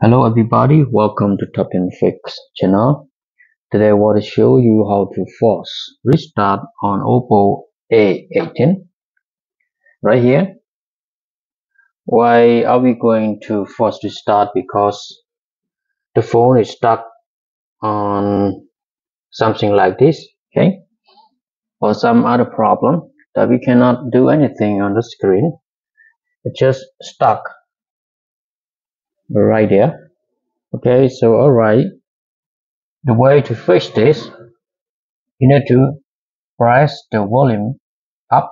Hello everybody, welcome to TopTeen Fix channel. Today I want to show you how to force restart on Oppo A18 right here. Why are we going to force restart? Because the phone is stuck on something like this, okay, or some other problem that we cannot do anything on the screen. It's just stuck right there. Okay, so alright, the way to fix this, you need to press the volume up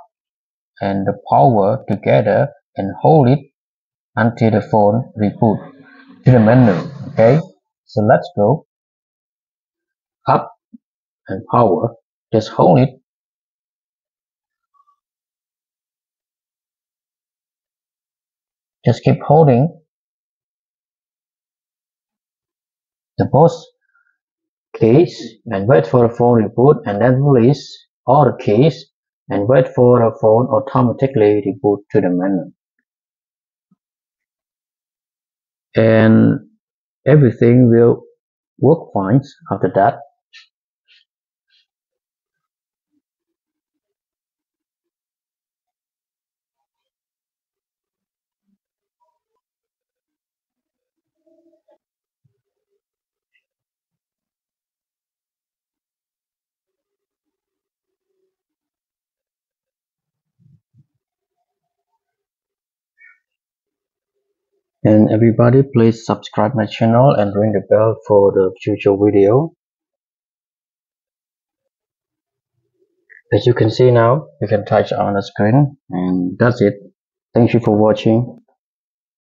and the power together and hold it until the phone reboot to the menu. Okay, so let's go up and power, just hold it. Just keep holding the both keys and wait for the phone reboot, and then release all the keys and wait for the phone automatically reboot to the menu. And everything will work fine after that. And everybody, please subscribe my channel and ring the bell for the future video. As you can see now, you can touch on the screen, and that's it. Thank you for watching.